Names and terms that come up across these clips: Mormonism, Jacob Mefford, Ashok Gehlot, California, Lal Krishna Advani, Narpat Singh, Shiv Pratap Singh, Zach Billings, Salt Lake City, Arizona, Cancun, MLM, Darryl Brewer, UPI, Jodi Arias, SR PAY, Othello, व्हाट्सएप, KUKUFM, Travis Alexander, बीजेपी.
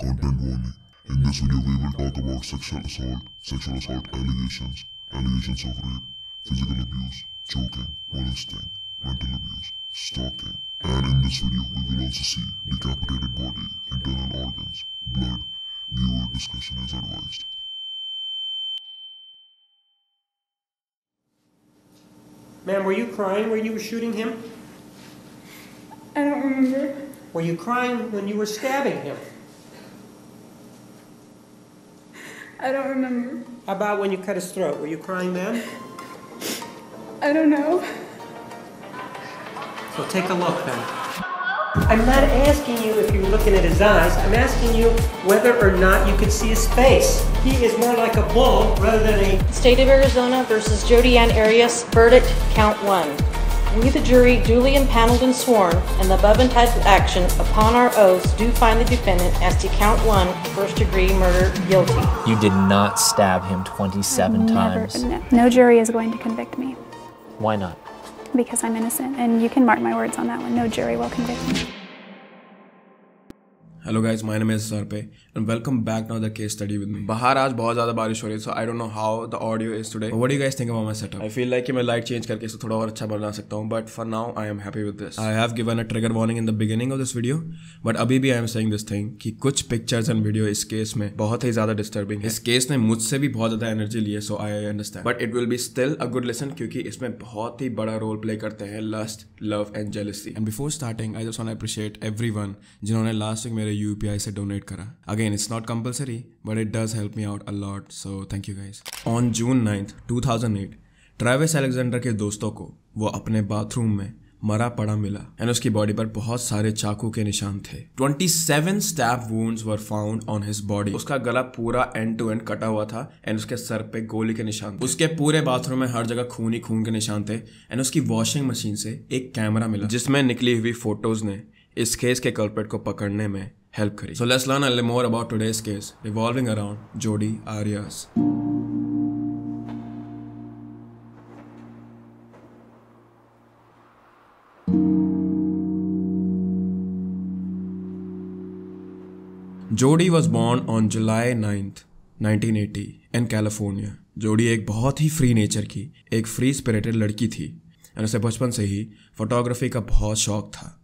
Content warning. In this video, we will talk about sexual assault allegations, allegations of rape, physical abuse, choking, molesting, mental abuse, stalking. And in this video, we will also see decapitated body, internal organs, blood. Viewer discretion is advised. Ma'am, were you crying when you were shooting him? I don't remember. Were you crying when you were stabbing him? I don't remember. How about when you cut his throat? Were you crying then? I don't know. So take a look then. I'm not asking you if you're looking at his eyes. I'm asking you whether or not you could see his face. He is more like a bull rather than a... State of Arizona versus Jodi Arias, verdict count 1. We, the jury, duly impaneled and sworn, and the above entitled action upon our oaths do find the defendant as to count 1, first-degree murder, guilty. You did not stab him 27 times. No jury is going to convict me. Why not? Because I'm innocent, and you can mark my words on that one. No jury will convict me. Hello guys, my name is SR PAY and welcome back to another case study with me. बाहर आज बहुत ज़्यादा बारिश हो रही है, so I don't know how the audio is today. But what do you guys think about my setup? I feel like कि मैं light change करके इसे थोड़ा और अच्छा बना सकता हूँ, but for now I am happy with this. I have given a trigger warning in the beginning of this video, but अभी भी I am saying this thing कि कुछ pictures and video इस केस में बहुत ही ज़्यादा disturbing है. इस केस ने मुझसे भी बहुत ज़्यादा energy ली है, so I understand. But it will be still a good lesson क्योंकि इसमें बहुत ही बड़ा role play करते हैं lust, love and jealousy. And before starting, I just want to appreciate everyone जिन्होंने last week मेरे UPI से डोनेट करा. Again, it's not compulsory, but it does help me out a lot, so thank you guys. On June 9th, 2008, Travis Alexander के दोस्तों को वो अपने bathroom में मरा पड़ा मिला एंड उसकी बॉडी पर बहुत सारे चाकू के निशान थे. 27 stab wounds were found on his body. उसका गला पूरा एंड टू एंड कटा हुआ था एंड उसके सर पे गोली के निशान थे. उसके पूरे बाथरूम में हर जगह खून ही खून के निशान थे एंड उसकी वॉशिंग मशीन से एक कैमरा मिला जिसमें निकली हुई फोटोज ने इस केस के कल्प्रेट को पकड़ने में हेल्प करी. So let's learn a little more about today's case revolving around Jodi Arias. Jodi was born on July 9th, 1980 in California. Jodi एक बहुत ही फ्री नेचर की, एक फ्री स्पिरिटेड लड़की थी और उसे बचपन से ही फोटोग्राफी का बहुत शौक था.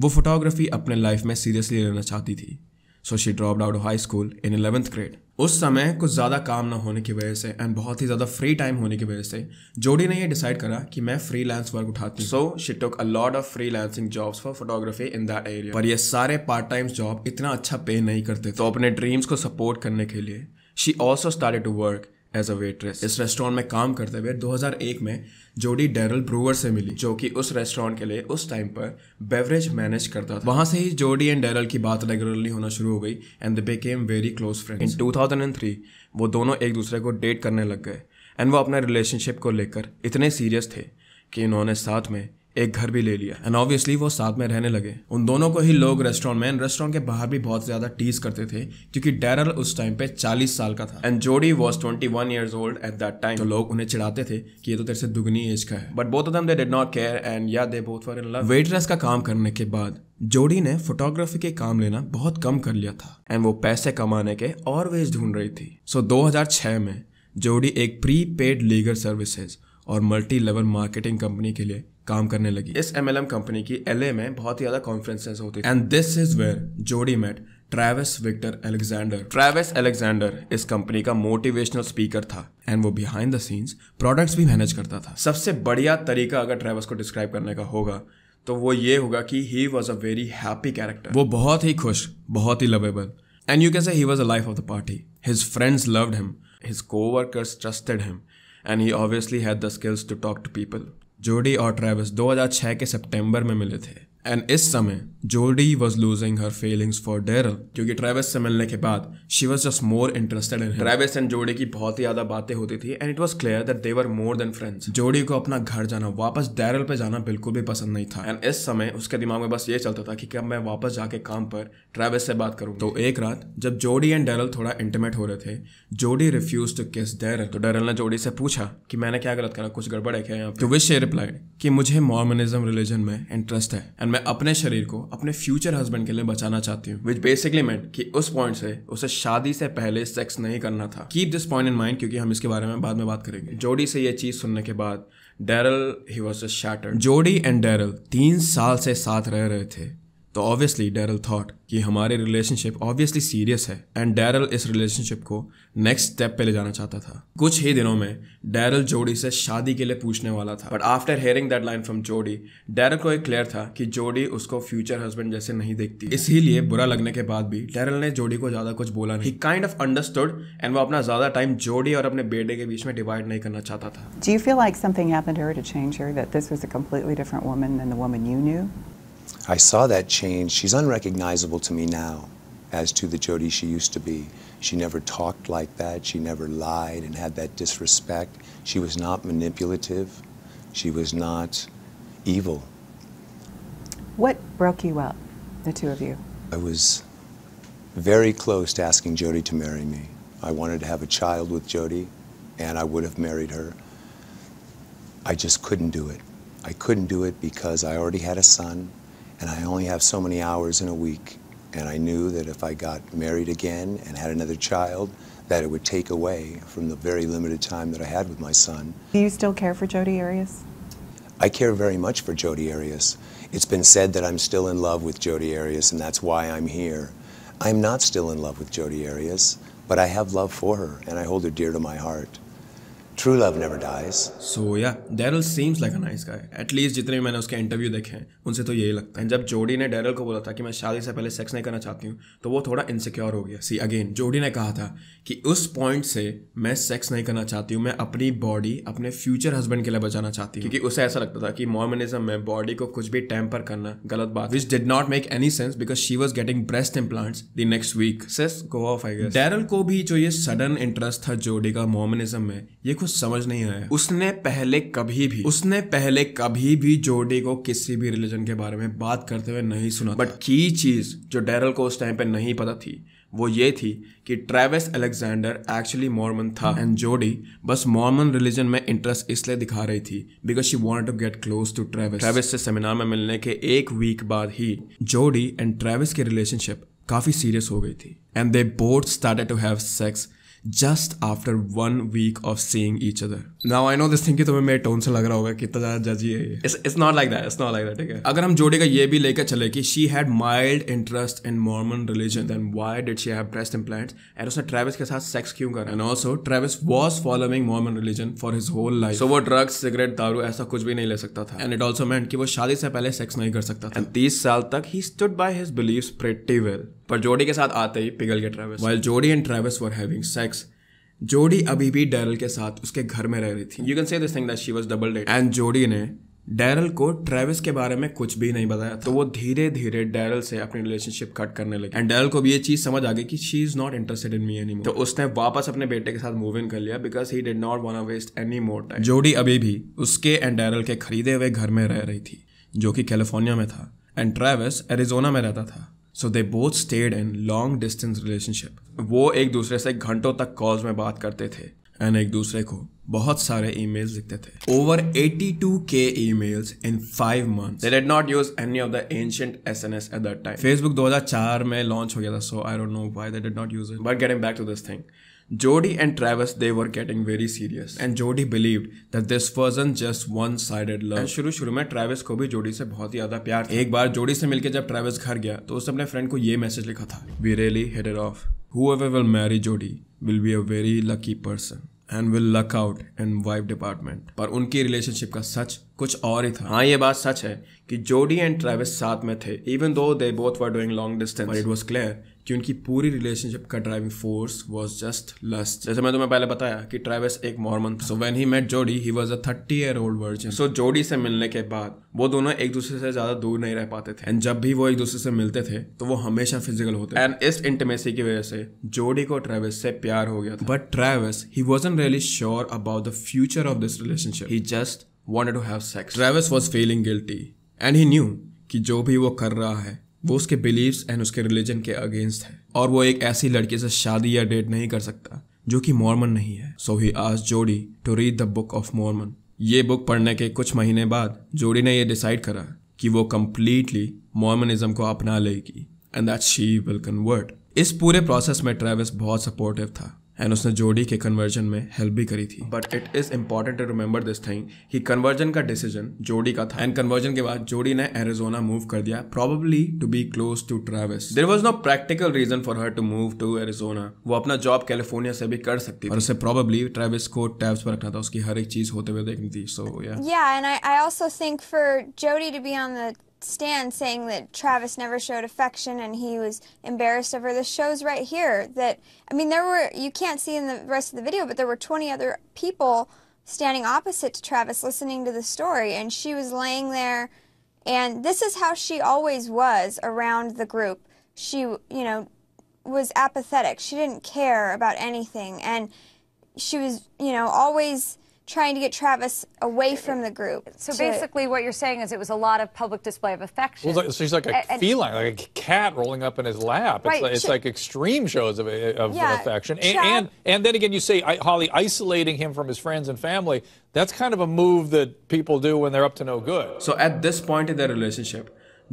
वो फोटोग्राफी अपने लाइफ में सीरियसली लेना चाहती थी. So she dropped out of high school in 11th grade. उस समय कुछ ज़्यादा काम ना होने की वजह से एंड बहुत ही ज़्यादा फ्री टाइम होने की वजह से जोडी ने ये डिसाइड करा कि मैं फ्रीलांस वर्क उठाती हूँ. So she took a lot of freelancing jobs for photography in that area. पर ये सारे पार्ट टाइम जॉब इतना अच्छा पे नहीं करते, तो अपने ड्रीम्स को सपोर्ट करने के लिए she also started to work as a waitress. इस रेस्टोरेंट में काम करते हुए 2001 में जोडी डैरल ब्रूवर से मिली जो कि उस रेस्टोरेंट के लिए उस टाइम पर बेवरेज मैनेज करता था. वहाँ से ही जोडी एंड डैरल की बात रेगुलरली होना शुरू हो गई and they became very close friends. In 2003 वो दोनों एक दूसरे को डेट करने लग गए एंड वो अपने रिलेशनशिप को लेकर इतने सीरियस थे कि इन्होंने साथ में एक घर भी ले लिया एंड ऑब्वियसली वो साथ में रहने लगे. उन दोनों को ही लोग रेस्टोरेंट में एंड रेस्टोरेंट के बाहर भी बहुत ज़्यादा टीज करते थे क्योंकि डैरल उस टाइम पे 40 साल का था and Jodi was 21 years old at that time. तो लोग उन्हें चिढ़ाते थे कि ये तो तेरे से दुगनी एज का है, but both of them they did not care and yeah they both were in love. Waitress का काम करने के बाद जोडी ने फोटोग्राफी के काम लेना बहुत कम कर लिया था एंड वो पैसे कमाने के और वेज ढूंढ रही थी. सो 2006 में जोडी एक प्री पेड लीगल सर्विसेज और मल्टी लेवल मार्केटिंग कंपनी के लिए काम करने लगी. इस MLM कंपनी की LA में बहुत ही ज़्यादा कॉन्फ्रेंसेस होती थी and this is where Jodi met Travis Victor Alexander. Travis Alexander इस कंपनी का मोटिवेशनल स्पीकर था एंड वो बिहाइंड द सीन्स प्रोडक्ट्स भी मैनेज करता था. सबसे बढ़िया तरीका अगर ट्रेविस को डिस्क्राइब करने का होगा तो वो ये होगा कि he was a very happy character. वो बहुत ही खुश, बहुत ही lovable and you can say he was a life of the party. His friends loved him, his coworkers trusted him and he obviously had the skills to talk to people. Jodi और Travis 2006 के सितंबर में मिले थे and इस समय Jodi was losing her feelings for Darryl क्योंकि Travis से मिलने के बाद she was just more interested in him. Travis and Jodi की बहुत ही ज़्यादा बातें होती थी and it was clear that they were more than friends. Jodi को अपना घर जाना, वापस डैरल पे जाना बिल्कुल भी पसंद नहीं था एंड इस समय उसके दिमाग में बस ये चलता था कि कब मैं वापस जाके काम पर ट्रेविस से बात करूँ. तो एक रात जब जोडी एंड डैरल थोड़ा इंटीमेट हो रहे थे, जोडी रिफ्यूज टू किस डैरल. तो डैरल ने जोडी से पूछा कि मैंने क्या गलत करा, कुछ गड़बड़ है क्या यहाँ पे? तो विश रिप्लाइड कि मुझे मॉर्मनिज्म रिलीजन में इंटरेस्ट है एंड मैं अपने शरीर को अपने फ्यूचर हस्बैंड के लिए बचाना चाहती हूँ, विच बेसिकली मेंट कि उस पॉइंट से उसे शादी से पहले सेक्स नहीं करना था। Keep this point in mind क्योंकि हम इसके बारे में बाद में बात करेंगे। जोडी से ये चीज़ सुनने के बाद Darryl he was just shattered. जोडी एंड डैरल 3 साल से साथ रह रहे थे, तो ऑब्वियसली डैरल थॉट कि हमारे रिलेशनशिप ऑब्वियसली सीरियस है एंड डैरल इस रिलेशनशिप को नेक्स्ट स्टेप पे ले जाना चाहता था। कुछ ही दिनों में डैरल जोडी से शादी के लिए पूछने वाला था, but after hearing that line from Jodi, Darryl को एक क्लियर था कि जोडी उसको फ्यूचर हस्बैंड जैसे नहीं देखती। इसीलिए बुरा लगने के बाद भी डैरल ने जोडी को ज्यादा कुछ बोला नहीं। He kind of understood and वो अपना ज्यादा टाइम जोडी और अपने बेटे के बीच में डिवाइड नहीं करना चाहता था। Do you feel like something happened to her to change her, that this was a completely different woman than the woman you knew? I saw that change. She's unrecognizable to me now as to the Jodi she used to be. She never talked like that. She never lied and had that disrespect. She was not manipulative. She was not evil. What broke you up, the two of you? I was very close to asking Jodi to marry me. I wanted to have a child with Jodi, and I would have married her. I just couldn't do it. I couldn't do it because I already had a son. And I only have so many hours in a week, and I knew that if I got married again and had another child, that it would take away from the very limited time that I had with my son. Do you still care for Jodi Arias? I care very much for Jodi Arias. It's been said that I'm still in love with Jodi Arias, and that's why I'm here. I'm not still in love with Jodi Arias, but I have love for her, and I hold her dear to my heart. True love never dies. So yeah, Darryl seems like a nice guy. At least जितने भी मैंने उसके interview देखे हैं उनसे तो यही लगता है। जब जोडी ने डैरल को बोला था कि मैं शादी से पहले सेक्स नहीं करना चाहती हूँ, तो वो थोड़ा इनसिक्योर हो गया। See again, जोडी ने कहा था कि उस पॉइंट से मैं सेक्स नहीं करना चाहती हूँ, मैं अपनी बॉडी अपने फ्यूचर हस्बैंड के लिए बचाना चाहती हूँ, क्योंकि उसे ऐसा लगता था कि मॉर्मनिज्म में बॉडी को कुछ भी टेम्पर करना गलत बात, which did not make any sense because she was getting breast implants the next week. Cess go off I guess. Darryl को भी जो ये सडन इंटरेस्ट था जोडी का मॉर्मनिज्म में, ये समझ नहीं आया। उसने पहले कभी भी जोडी को किसी भी रिलीजन के बारे में बात करते हुए नहीं सुना। बट की चीज जो डैरल को उस टाइम पे नहीं पता थी वो ये थी कि ट्रेविस अलेक्जेंडर एक्चुअली मॉर्मन था एंड जोडी बस मॉर्मन रिलीजन में इंटरेस्ट इसलिए दिखा रही थी because she wanted to get close to Travis. Travis से सेमिनार में मिलने के एक वीक बाद ही जोडी एंड ट्रेविस की रिलेशनशिप काफी सीरियस हो गई थी and they both started to have sex Just after 1 week of seeing each other. Now I know this thing कि तुम्हें मेरे टोन से लग रहा होगा कितना ज़्यादा जजी है ये। It's not like that. It's not like that. ठीक है। अगर हम जोडी का ये भी लेकर चले कि she had mild interest in Mormon religion, then why did she have breast implants? और उसने ट्रेविस के साथ सेक्स क्यों करा? And also Travis was following Mormon religion for his whole life. So वो ड्रग्स, सिगरेट, दारू ऐसा कुछ भी नहीं ले सकता था। And it also meant कि वो शादी से पहले सेक्स नहीं कर सकता था। And 30 साल तक he stood by his beliefs pretty well. पर जोडी के साथ आते ही पिघल गया Travis. While Jodi and Travis were having sex, जोडी अभी भी डैरल के साथ उसके घर में रह रही थी। You can say this thing that she was double dating. And जोडी ने डैरल को ट्रेविस के बारे में कुछ भी नहीं बताया, तो वो धीरे धीरे डैरल से अपनी रिलेशनशिप कट करने लगी। एंड डैरल को भी ये चीज समझ आ गई कि she is not interested in me anymore, तो उसने वापस अपने बेटे के साथ मूव इन कर लिया because he did not want to waste any more time. Jodi अभी भी उसके एंड डैरल के खरीदे हुए घर में रह रही थी जो कि कैलिफोर्निया में था एंड ट्रेविस एरिजोना में रहता था। So they both stayed in long distance relationship. वो एक दूसरे से घंटों तक कॉल्स में बात करते थे एंड एक दूसरे को बहुत सारे ईमेल्स लिखते थे। Over 82K emails in 5 months. They did not use any of the ancient SNS at that time. Facebook 2004 में लॉन्च हो गया था, so I don't know why they did not use it. But getting back to this thing, Jodi and Travis, they were getting very serious and Jodi believed that this wasn't just one-sided love. And शुरू में Travis को भी जोडी से बहुत ही ज्यादा प्यार था। एक बार जोडी से मिलकर जब ट्रेविस घर गया तो उसने अपने फ्रेंड को ये मैसेज लिखा था, We really hit it off. Whoever will marry Jodi will be a very lucky person and will luck out in wife department. पर उनकी रिलेशनशिप का सच कुछ और ही था। हाँ, ये बात सच है कि जोडी एंड ट्रेविस साथ में थे even though they both were doing long distance, but it was clear कि उनकी पूरी रिलेशनशिप का driving force was just lust. जैसे मैं तुम्हें पहले बताया कि ट्रेविस एक Mormon, so when he met Jodi he was a 30-year-old virgin. So Jodi से मिलने के बाद वो दोनों एक दूसरे से ज्यादा दूर नहीं रह पाते थे एंड जब भी वो एक दूसरे से मिलते थे तो वो हमेशा फिजिकल होते एंड इस इंटिमेसी की वजह से जोडी को ट्रेविस से प्यार हो गया था। But Travis he wasn't really sure about the future of this relationship, he just wanted to have sex. Travis was feeling guilty and he knew कि जो भी वो कर रहा है वो उसके beliefs and उसके religion के against है और वो एक ऐसी लड़की से शादी या डेट नहीं कर सकता जो कि मॉर्मन नहीं है। So he asked Jodi to read the book of Mormon. ये बुक पढ़ने के कुछ महीने बाद जोडी ने ये डिसाइड करा कि वो कम्प्लीटली मॉर्मनिज्म को अपना लेगी and that she will convert. इस पूरे प्रोसेस में ट्रेविस बहुत सपोर्टिव था एंड उसने जोडी के कन्वर्जन में हेल्प भी करी थी। But it is important to remember this thing कि कन्वर्जन का डिसीजन जोडी का था एंड कन्वर्जन के बाद जोडी ने एरिजोना मूव कर दिया, probably to be close to Travis. There was no practical reason for her to move to Arizona. वो अपना जॉब कैलिफोर्निया से भी कर सकती और उसे प्रॉबली ट्रेविस को टैब्स पर रखना था, उसकी हर एक चीज होते हुए देखनी थी। So yeah and I also think for Jodi to be on the stand saying that Travis never showed affection and he was embarrassed of her, this shows right here that, I mean, there were, you can't see in the rest of the video, but there were 20 other people standing opposite to Travis listening to the story, and she was laying there, and this is how she always was around the group. She, you know, was apathetic. She didn't care about anything, and she was, you know, always trying to get Travis away from the group. So basically what you're saying is it was a lot of public display of affection. Well, she's like a feline, like a cat rolling up in his lap. Right, it's like extreme shows of affection. And then again, you say, Holly, isolating him from his friends and family, that's kind of a move that people do when they're up to no good. So at this point in their relationship,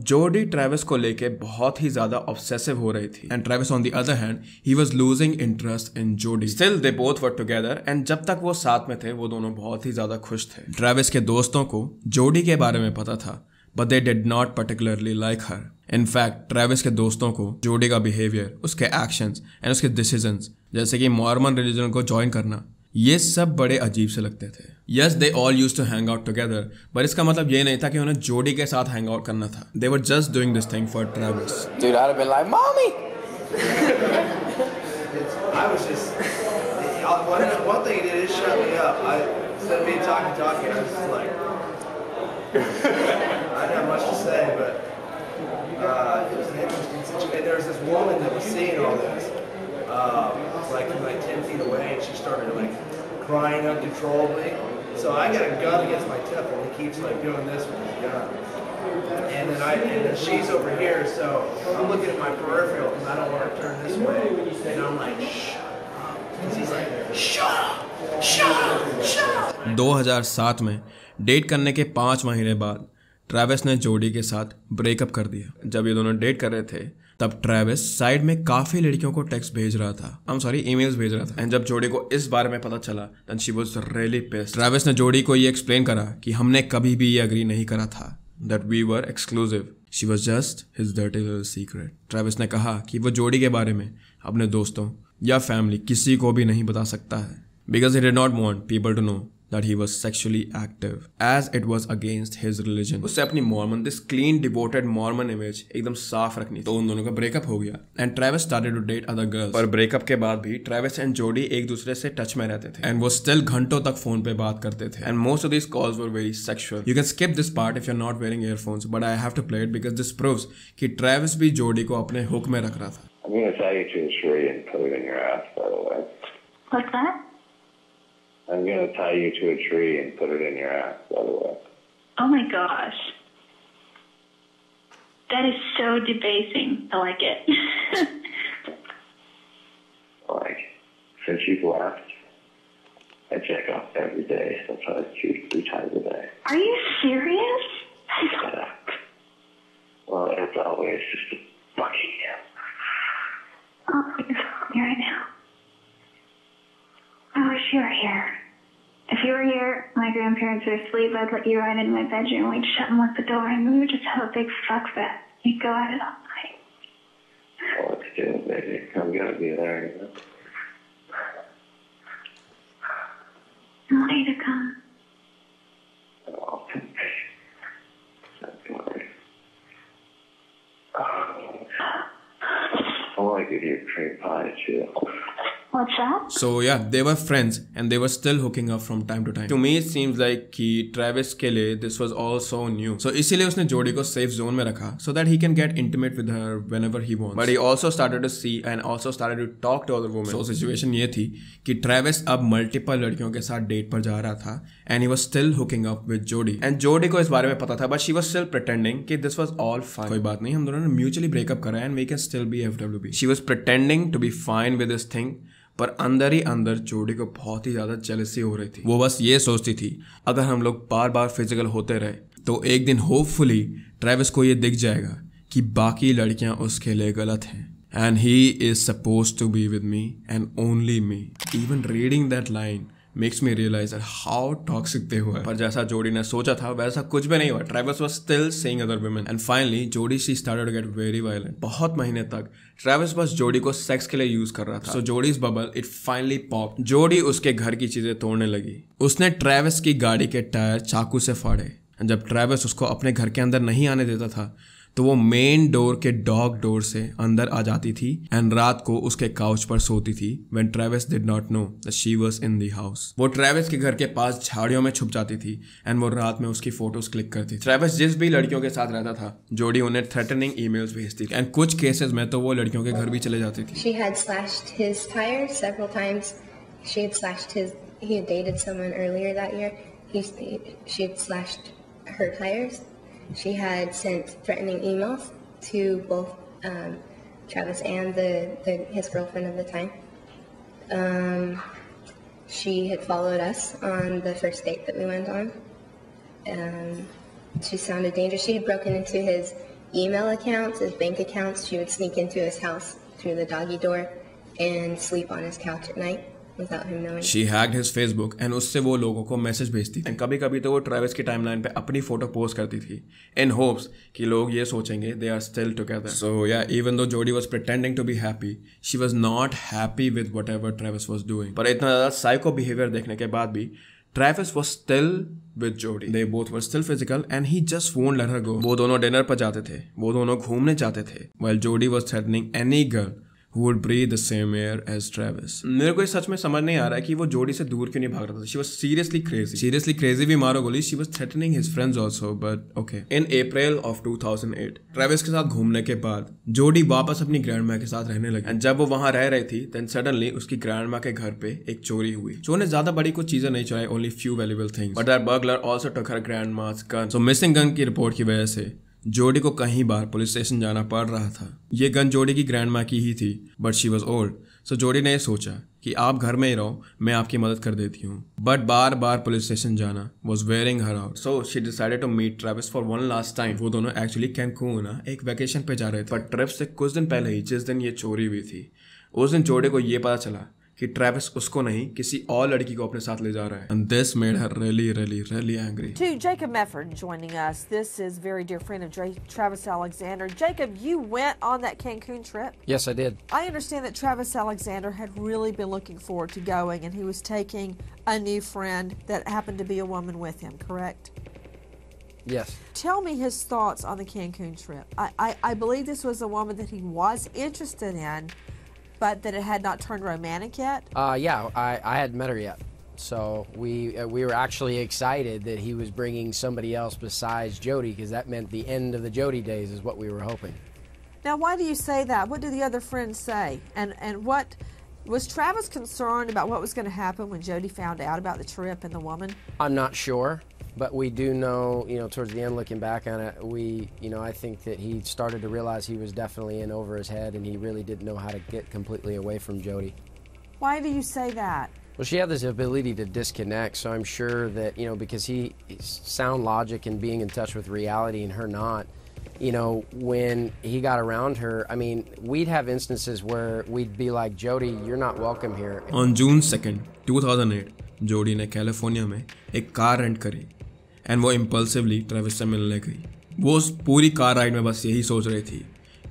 Jodi Travis को लेके बहुत ही ज्यादा obsessive हो रही थी and Travis on the other hand he was losing interest in Jodi. Still they both were together and जब तक वो साथ में थे वो दोनों बहुत ही ज्यादा खुश थे। ट्रेविस के दोस्तों को जोडी के बारे में पता था but they did not particularly like her. In fact Travis के दोस्तों को जोडी का बिहेवियर, उसके एक्शंस एंड उसके डिसीजंस, जैसे कि मॉर्मन रिलीजन को ज्वाइन करना, ये सब बड़े अजीब से लगते थे। Yes they all use to hang out together but इसका मतलब ये नहीं था कि उन्हें जोडी के साथ हैंग आउट करना था। They were just doing this thing for Travis. Dude, I'd have been like, "Mommy!" I was just one thing did is shut me up. I said me talking I was just like I didn't have much to say but it was an interesting situation. There was this woman that was seeing all this. Like 10 feet away, and she started like crying uncontrollably. So I got a gun against my temple, and he keeps like doing this with his gun. And then she's over here, so I'm looking at my peripheral because I don't want to turn this way. And I'm like, shh. And he's like, shut up, shut up, shut up. 2007 में date करने के 5 महीने बाद Travis ने Jodi के साथ breakup कर दिया। जब ये दोनों डेट कर रहे थे तब ट्रेविस साइड में काफी लड़कियों को टेक्स्ट भेज रहा था, आई एम सॉरी ईमेल्स भेज रहा था। एंड जब जोडी को इस बारे में पता चला then she was really pissed. Travis ने जोडी को ये एक्सप्लेन करा कि हमने कभी भी ये एग्री नहीं करा था that we were exclusive, she was just his dirty little secret. Travis ने कहा कि वो जोडी के बारे में अपने दोस्तों या फैमिली किसी को भी नहीं बता सकता है because he did not want people to know that he was sexually active as it was against his religion. उसे अपनी Mormon, this clean devoted Mormon image एकदम साफ रखनी थी। तो उन दोनों का breakup हो गया and Travis started to date other girls. पर breakup के बाद भी Travis and Jodi एक दूसरे से टच में रहते थे and वो still घंटों तक फोन पे बात करते थे and most of these calls were very sexual. You can skip this part if you're not wearing earphones, but I have to play it because this proves कि Travis भी Jodi को अपने हुक में रख रहा था। I'm gonna tell you to show you and put it in your ass, by the way. What's that? I'm going to tie you to a tree and put it in your ass, by the way. Oh my gosh. That is so debasing. I like it. Like, since you've left, I check off every day, sometimes 2-3 times a day. Are you serious? Shut up. Well, as always, just a fucking hell. Oh, you're calling me right now. I wish you were here. If you were here, my grandparents were asleep, I'd let you right into my bedroom, we'd shut and lock the door, and we would just have a big fuck fest. You'd go at it all night. Well, let's do it, baby. I'm gonna be there, you know? I want you to come. Oh, don't worry. I want to give you a cream pie, too. What's up? So yeah, they were friends and they were still hooking up from time to time. To me it seems like कि Travis के लिए this was all so new. So इसीलिए उसने जोडी को safe zone में रखा so that he can get intimate with her whenever he wants. But he also started to see and also started to talk to other women. So situation ये थी कि Travis अब multiple लड़कियों के साथ date पर जा रहा था and he was still hooking up with जोडी. And जोडी को इस बारे में पता था but she was still pretending कि this was all fine. कोई बात नहीं, हम दोनों ने mutually breakup करा and we can still be FWB. She was pretending to be fine with this thing. पर अंदर ही अंदर जोडी को बहुत ही ज्यादा जेलसी हो रही थी। वो बस ये सोचती थी अगर हम लोग बार बार फिजिकल होते रहे तो एक दिन होपफुली ट्रेविस को ये दिख जाएगा कि बाकी लड़कियां उसके लिए गलत हैं, and he is suppose to be with me and only me. Even reading that line makes me realise how toxic they हुआ। पर जैसा जोडी ने सोचा था वैसा कुछ भी नहीं हुआ। Travis was still seeing other women and finally Jodi she started to get very violent. बहुत महीने तक ट्रेविस बस जोडी को सेक्स के लिए यूज कर रहा था। So Jodi's bubble it finally pop. Jodi उसके घर की चीजें तोड़ने लगी। उसने ट्रेविस की गाड़ी के टायर चाकू से फाड़े। जब ट्रेविस उसको अपने घर के अंदर नहीं आने देता था तो वो मेन डोर के डॉग डोर से अंदर आ जाती थी एंड रात को उसके काउच पर सोती थी। When Travis did not know that she was in the house. वो ट्रेविस के घर के पास झाड़ियों में छुप जाती थी एंड वो रात में उसकी फोटोज क्लिक करती थी। ट्रेविस जिस भी लड़कियों के साथ रहता था जोडी उन्हें थ्रेटनिंग ईमेल्स भेजती थी एंड कुछ केसेस में तो वो लड़कियों के घर भी चले जाती थी। She had slashed his tire several times. She had slashed his he had dated someone earlier that year. She had slashed her tires. She had sent threatening emails to both Travis and his girlfriend of the time. She had followed us on the first date that we went on. She sounded dangerous. She had broken into his email accounts, his bank accounts. She would sneak into his house through the doggy door and sleep on his couch at night. She hacked his Facebook and उससे वो लोगों को message भेजती थी। कभी कभी तो वो ट्रेविस की टाइमलाइन पे अपनी फोटो पोस्ट करती थी इन होप्स कि लोग ये सोचेंगे they are still together. So yeah even though Jodi was pretending to be happy she was not happy with whatever Travis was doing. पर इतना ज़्यादा साइको बिहेवियर देखने के बाद भी Travis was still with Jodi. They both were still physical and he just won't let her go. वो दोनों dinner पर जाते थे, वो दोनों घूमने जाते थे, while Jodi was threatening any girl who would breathe the same air as Travis. मेरे को सच में समझ नहीं आ रहा है कि वो जोडी से दूर क्यों नहीं भाग रहा था। She was seriously crazy. Seriously crazy भी मारो गोली। She was threatening his friends also, but okay. In April of 2008, Travis के साथ घूमने के बाद जोडी वापस अपनी ग्रैंडमा के साथ रहने लगी। And जब वो वहाँ रह रही थी, then suddenly उसकी ग्रैंडमा के घर पे एक चोरी हुई। चोर ने ज्यादा बड़ी कुछ चीजें नहीं चुराई, only few valuable things. But that burglar also took her grandma's gun. So missing gun की रिपोर्ट की वजह से जोडी को कहीं बार पुलिस स्टेशन जाना पड़ रहा था। ये गन जोडी की ग्रैंडमा की ही थी, but she was old. So Jodi ने सोचा कि आप घर में ही रहो, मैं आपकी मदद कर देती हूँ, बट बार बार पुलिस स्टेशन जाना was wearing her out. So she decided to meet Travis for one last time. वो दोनों एक्चुअली कैनकून एक वैकेशन पे जा रहे थे, बट ट्रिप से कुछ दिन पहले ही जिस दिन ये चोरी हुई थी उस दिन जोडी को ये पता चला कि ट्रेविस उसको नहीं किसी और लड़की को अपने साथ ले जा रहा है, and this made her really, really, really angry. To Jacob Mefford joining us, this is very dear friend of Travis Alexander. Jacob, you went on that Cancun trip? Yes, I did. I understand that Travis Alexander had really been looking forward to going, and he was taking a new friend that happened to be a woman with him, correct? Yes. Tell me his thoughts on the Cancun trip. I believe this was a woman that he was interested in, but that it had not turned romantic yet? Yeah, I hadn't met her yet. So we were actually excited that he was bringing somebody else besides Jodi, because that meant the end of the Jodi days is what we were hoping. Now, why do you say that? What do the other friends say? And what was Travis concerned about what was going to happen when Jodi found out about the trip and the woman? I'm not sure, but we do know, you know, towards the end looking back on it, we, you know, I think that he started to realize he was definitely in over his head and he really didn't know how to get completely away from Jodi. Why do you say that? Well, she had this ability to disconnect, so I'm sure that, you know, because he sound logic and being in touch with reality and her not, you know, when he got around her, I mean, we'd have instances where we'd be like, Jodi, you're not welcome here. On June 2nd, 2008, Jodi ने California में एक car rent करी and वो impulsively Travis से मिलने गई। वो उस पूरी कार राइड में बस यही सोच रही थी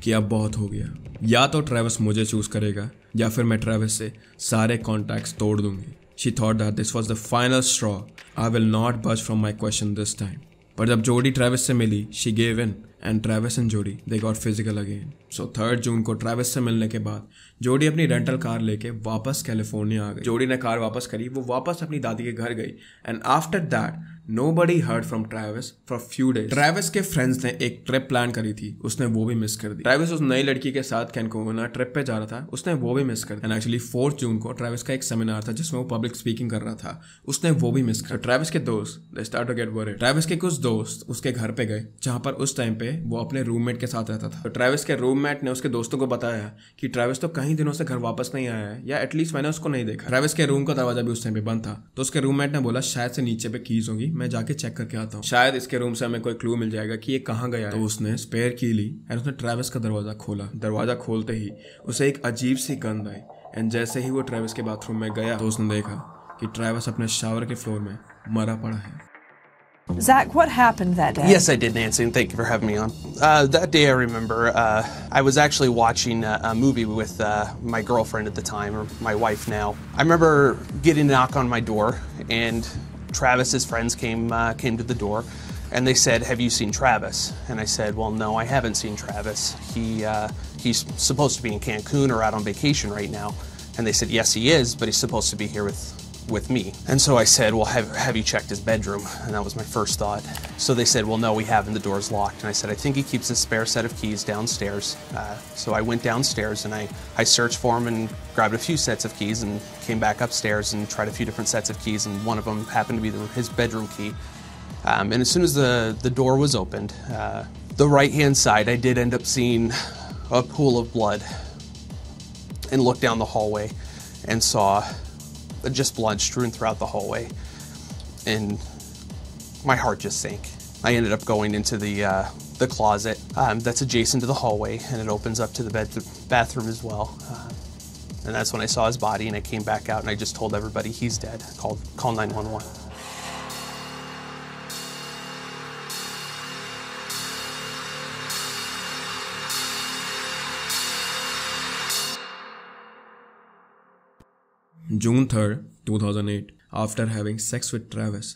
कि अब बहुत हो गया, या तो ट्रेविस मुझे चूज़ करेगा या फिर मैं ट्रेविस से सारे कॉन्टैक्ट्स तोड़ दूंगी। She thought that this was the final straw, I will not budge from my question this time. पर जब जोडी ट्रेविस से मिली she gave in and Travis and Jodi they got physical again. So 3 जून को Travis से मिलने के बाद जोडी अपनी रेंटल कार लेके वापस कैलिफोर्निया आ गई। जोडी ने कार वापस करी, वो वापस अपनी दादी के घर गई and after that Nobody heard from Travis for few days. Travis के फ्रेंड्स ने एक ट्रिप प्लान करी थी, उसने वो भी मिस कर दी। Travis उस नई लड़की के साथ कैनकून ट्रिप पे जा रहा था, उसने वो भी मिस कर दी। एंड एक्चुअली 4 जून को Travis का एक सेमिनार था जिसमें वो पब्लिक स्पीकिंग कर रहा था, उसने वो भी मिस कर दिया। Travis के दोस्त they start to get worried. Travis के कुछ दोस्त उसके घर पे गए जहाँ पर उस टाइम पे वो अपने रूममेट के साथ रहता था। Travis के रूममेट ने उसके दोस्तों को बताया कि Travis तो कहीं कई दिनों से घर वापस नहीं आया है, या एटलीस्ट मैंने उसको नहीं देखा। ट्रेविस के रूम का दरवाजा भी उस टाइम पे बंद था, तो उसके रूममेट ने बोला शायद से नीचे पे कीज होंगी, मैं जाके चेक करके आता हूँ, शायद इसके रूम से हमें कोई क्लू मिल जाएगा कि ये कहाँ गया है। तो उसने स्पेयर की ली एंड उसने ट्रेविस का दरवाजा खोला। दरवाजा खोलते ही उसे एक अजीब सी गंध आई एंड जैसे ही वो ट्रेविस के बाथरूम में गया तो उसने देखा कि ट्रेविस अपने शावर के फ्लोर में मरा पड़ा है। Zach, what happened that day? Yes, I did, Nancy, and thank you for having me on. That day, I remember, I was actually watching a movie with my girlfriend at the time, or my wife now. I remember getting a knock on my door, and Travis's friends came to the door, and they said, "Have you seen Travis?" And I said, "Well, no, I haven't seen Travis. He's supposed to be in Cancun or out on vacation right now." And they said, "Yes, he is, but he's supposed to be here with me." And so I said, "Well, have you checked his bedroom?" And that was my first thought. So they said, "Well, no, we haven't, the door's locked." And I said, "I think he keeps a spare set of keys downstairs." So I went downstairs and I searched for him and grabbed a few sets of keys and came back upstairs and tried a few different sets of keys, and one of them happened to be his bedroom key. And as soon as the door was opened, the right-hand side, I did end up seeing a pool of blood and looked down the hallway and saw just blood strewn throughout the hallway, and my heart just sank. I ended up going into the closet that's adjacent to the hallway, and it opens up to the bathroom as well. And that's when I saw his body, and I came back out and I just told everybody he's dead. Call 911. June 3rd, 2008, after having sex with Travis,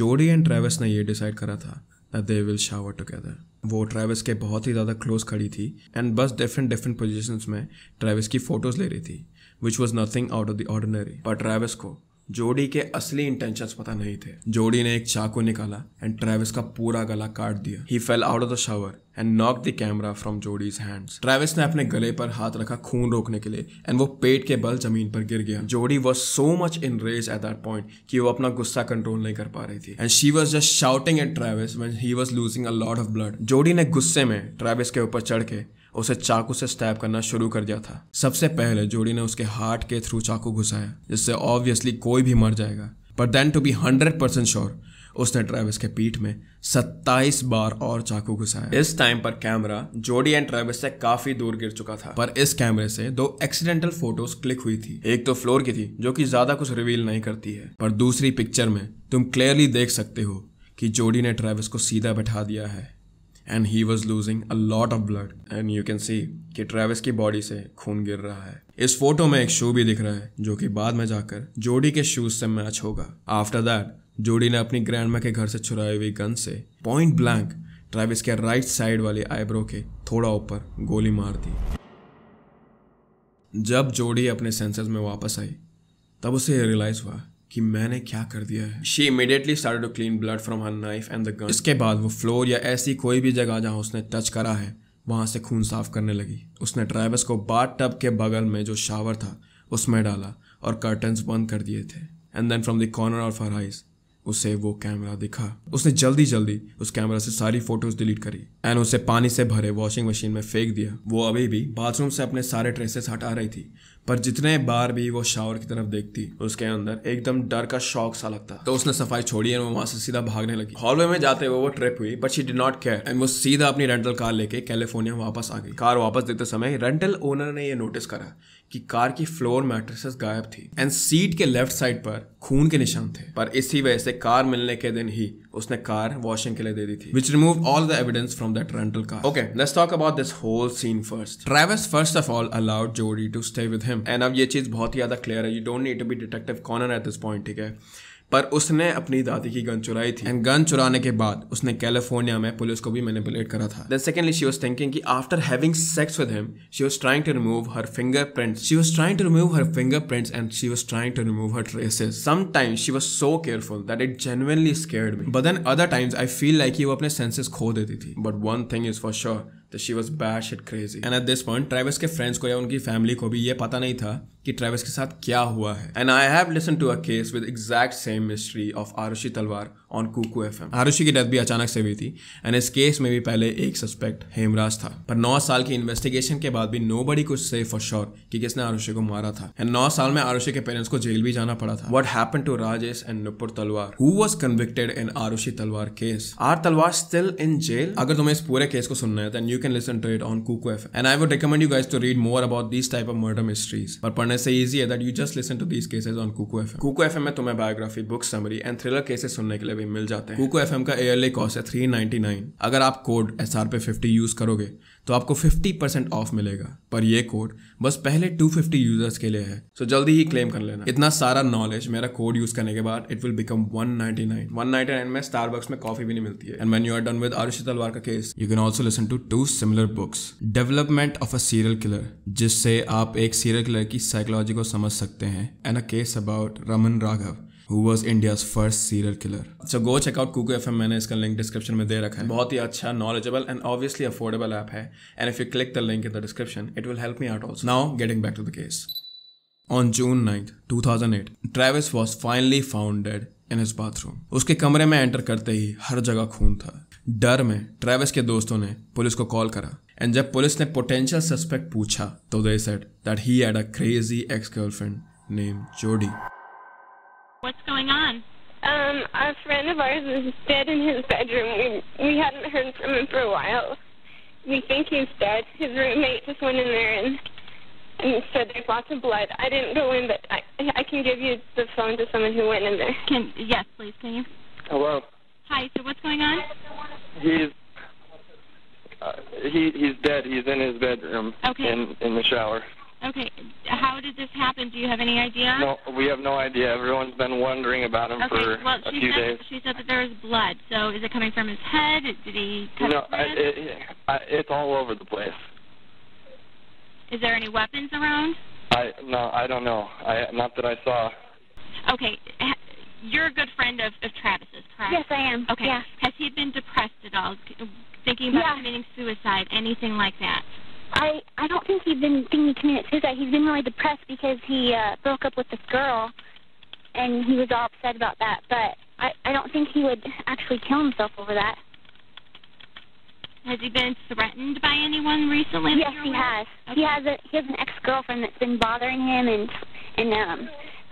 Jodi and Travis ने ये decide करा था that they will shower together. वो Travis के बहुत ही ज़्यादा close खड़ी थी एंड बस डिफरेंट पोजिशंस में ट्रेविस की फोटोज़ ले रही थी, which was nothing out of the ordinary. पर ट्रेविस को जोडी के असली इंटेंशंस पता नहीं थे। जोडी ने एक चाकू निकाला एंड ट्रेविस का पूरा गला काट दिया। He fell out of the shower and knocked the camera from Jody's hands. Travis ने अपने गले पर हाथ रखा खून रोकने के लिए एंड वो पेट के बल जमीन पर गिर गया। Jodi was so much enraged at that point कि वो अपना गुस्सा कंट्रोल नहीं कर पा रही थी and she was just shouting at Travis when he was losing a lot of blood. Jodi ने गुस्से में ट्रेविस के ऊपर चढ़ के उसे चाकू से स्टैब करना शुरू कर दिया था। सबसे पहले जोडी ने उसके हार्ट के थ्रू चाकू घुसाया जिससे ऑब्वियसली कोई भी मर जाएगा, but then to be 100% sure उसने ट्रेविस के पीठ में 27 बार और चाकू घुसाया। इस टाइम पर कैमरा जोडी एंड ट्रेविस से काफी दूर गिर चुका था, पर इस कैमरे से दो एक्सीडेंटल फोटोज क्लिक हुई थी। एक तो फ्लोर की थी जो कि ज्यादा कुछ रिवील नहीं करती है, पर दूसरी पिक्चर में तुम क्लियरली देख सकते हो कि जोडी ने ट्रेविस को सीधा बैठा दिया है and he was losing a lot of blood and you can see कि ट्रेविस की बॉडी से खून गिर रहा है। इस फोटो में एक शू भी दिख रहा है जो कि बाद में जाकर जोडी के शूज से मैच होगा। आफ्टर दैट जोडी ने अपनी ग्रैंडमा के घर से छुराई हुई गन से पॉइंट ब्लैंक ट्रेविस के राइट साइड वाले आईब्रो के थोड़ा ऊपर गोली मार दी। जब जोडी अपने सेंसेस में वापस आई तब उसे रियलाइज हुआ कि मैंने क्या कर दिया है। She immediately started to clean blood from her knife and the gun. इसके बाद वो फ्लोर या ऐसी कोई भी जगह जहाँ उसने टच करा है वहाँ से खून साफ करने लगी। उसने ट्रेविस को बाथटब के बगल में जो शावर था उसमें डाला और कर्टन्स बंद कर दिए थे and then from the corner of her eyes उसे वो कैमरा दिखा। उसने जल्दी जल्दी उस कैमरा से सारी फोटोज डिलीट करी एंड उसे पानी से भरे वॉशिंग मशीन में फेंक दिया। वो अभी भी बाथरूम से अपने सारे ट्रेसेस हटा रही थी, पर जितने बार भी वो शावर की तरफ देखती उसके अंदर एकदम डर का शौक सा लगता। तो उसने सफाई छोड़ी एंड वो वहां से सीधा भागने लगी। हॉलवे में जाते हुए वो ट्रिप हुई, but she did not care and वो सीधा अपनी रेंटल कार लेके कैलिफोर्निया वापस आ गई। कार वापस देते समय रेंटल ओनर ने ये नोटिस करा कि कार की फ्लोर मैट्रेसेस गायब थी एंड सीट के लेफ्ट साइड पर खून के निशान थे, पर इसी वजह से कार मिलने के दिन ही उसने कार वॉशिंग के लिए दे दी थी, which removed all the evidence from that rental car. Okay, let's talk about this whole scene first. Travis first of all allowed Jodi to stay with him. And अब ये चीज बहुत ही ज्यादा क्लियर है, you don't need to be detective Conan at this point, ठीक है? पर उसने अपनी दादी की गन चुराई थी एंड गन चुराने के बाद उसने कैलिफोर्निया में पुलिस को भी मैनिपुलेट करा था। Then secondly she was thinking कि after having sex with him she was trying to remove her fingerprints and she was trying to remove her traces. Sometimes she was so careful that it genuinely scared me, but then other times I feel like वो अपने senses खो देती थी। But one thing is for sure she was batshit crazy and at this point Travis के friends को या उनकी family को भी ये पता नहीं था कि ट्रेविस के साथ क्या हुआ है. And I have listen to a case with exact same mystery of Aarushi Talwar on Kuku FM. Arushi की डेथ भी अचानक से हुई थी एंड इस केस में भी पहले एक सस्पेक्ट हेमराज था, पर 9 साल की इन्वेस्टिगेशन के बाद भी nobody could say for sure कि किसने आरुषि को मारा था. एंड 9 साल में आरुषि के पेरेंट्स को जेल भी जाना पड़ा था. What happened to Rajesh and Nupur Talwar who was convicted in Aarushi Talwar case? Are Talwar still in jail? अगर तुम्हें इस पूरे केस को सुनना है then you can listen to it on Kuku FM and I would recommend you guys to read more about this type of murder mysteries. पर से easy है that you just listen to these cases on KUKUFM. KUKUFM में तुम्हें biography, book summary and thriller cases सुनने के लिए भी मिल जाते हैं. KUKUFM का एयरली कॉस्ट है $3.99. अगर आप कोड SR PAY 50 यूज करोगे तो आपको 50% ऑफ मिलेगा, पर यह कोड बस पहले 250 यूजर्स के लिए है, सो जल्दी ही क्लेम कर लेना. इतना सारा नॉलेज मेरा कोड यूज करने के बाद इट विल बिकम 199. 199 में स्टारबक्स में कॉफी भी नहीं मिलती है. And when you are done with Aarushi Talwar का case you can also listen to 2 similar books. Development of a serial killer, जिससे आप एक सीरियल किलर की साइकोलॉजी को समझ सकते हैं, and a case about Raman Raghav who was India's first serial killer. So go check out KUKUFM. मैंने इसका लिंक डिस्क्रिप्शन में दे रखा है. बहुत ही अच्छा, knowledgeable and obviously affordable app है. And if you click the link in the description, it will help me out also. Now getting back to the case. On June 9th, 2008, Travis was finally found dead in his bathroom. उसके कमरे में enter करते ही हर जगह खून था. डर में Travis के दोस्तों ने पुलिस को कॉल करा. एंड जब पुलिस ने पोटेंशियल सस्पेक्ट पूछा तो they said that he had a crazy ex-girlfriend named Jodi. What's going on? A friend of ours is dead in his bedroom. We hadn't heard from him for a while. We think he's dead. His roommate just went in there and said there's lots of blood. I didn't go in, but I can give you the phone to someone who went in there. Yes, please, can you? Hello. Hi, so what's going on? He's dead. He's in his bedroom. Okay. In the shower. Okay, how did this happen? Do you have any idea? No, we have no idea. Everyone's been wondering about him for a few days. She said that there was blood. So is it coming from his head? Did he cut his head? No, it's all over the place. Is there any weapons around? No, I don't know. Not that I saw. Okay, you're a good friend of Travis's, correct? Yes, I am. Okay, yeah. Has he been depressed at all, thinking about committing suicide, anything like that? I don't think he's been thinking he committed suicide. He's been really depressed because he broke up with this girl, and he was all upset about that. But I don't think he would actually kill himself over that. Has he been threatened by anyone recently? Yes, he has. Okay. He has an ex-girlfriend that's been bothering him and